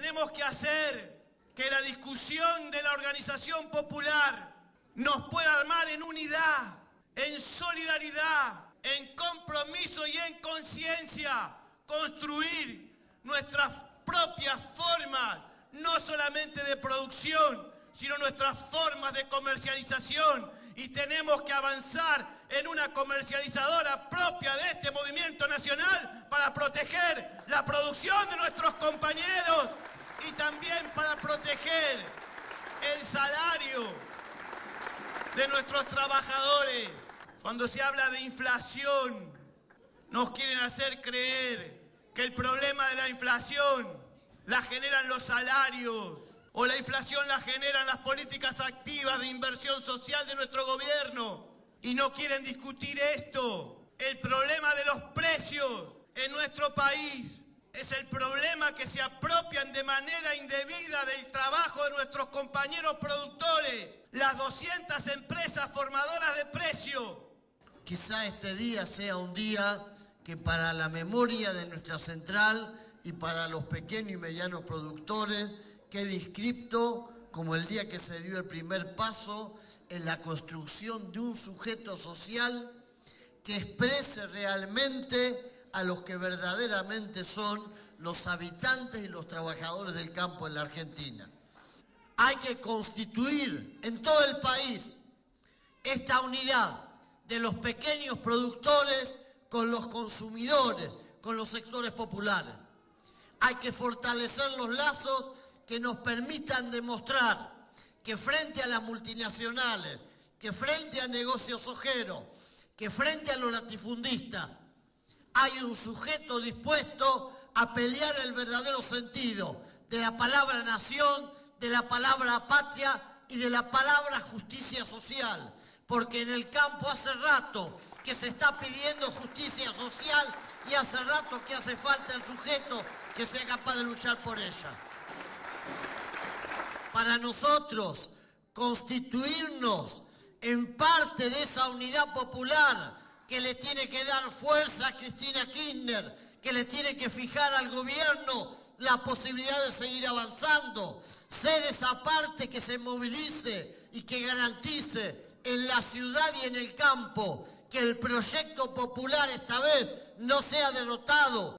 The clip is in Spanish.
tenemos que hacer que la discusión de la organización popular nos pueda armar en unidad, en solidaridad, en compromiso y en conciencia, construir nuestras propias formas, no solamente de producción, sino nuestras formas de comercialización, y tenemos que avanzar en una comercializadora propia de este movimiento nacional para proteger la producción de nuestros compañeros y también para proteger el salario de nuestros trabajadores. Cuando se habla de inflación, nos quieren hacer creer que el problema de la inflación la generan los salarios, o la inflación la generan las políticas activas de inversión social de nuestro gobierno, y no quieren discutir esto. El problema de los precios en nuestro país es el problema que se apropian de manera indebida del trabajo de nuestros compañeros productores, las 200 empresas formadoras de precio. Quizá este día sea un día que para la memoria de nuestra central y para los pequeños y medianos productores quede inscripto como el día que se dio el primer paso en la construcción de un sujeto social que exprese realmente a los que verdaderamente son los habitantes y los trabajadores del campo en la Argentina. Hay que constituir en todo el país esta unidad de los pequeños productores con los consumidores, con los sectores populares. Hay que fortalecer los lazos que nos permitan demostrar que frente a las multinacionales, que frente a negocios ojeros, que frente a los latifundistas, hay un sujeto dispuesto a pelear el verdadero sentido de la palabra nación, de la palabra patria y de la palabra justicia social. Porque en el campo hace rato que se está pidiendo justicia social y hace rato que hace falta el sujeto que sea capaz de luchar por ella. Para nosotros, constituirnos en parte de esa unidad popular que le tiene que dar fuerza a Cristina Kirchner, que le tiene que fijar al gobierno la posibilidad de seguir avanzando, ser esa parte que se movilice y que garantice en la ciudad y en el campo que el proyecto popular esta vez no sea derrotado,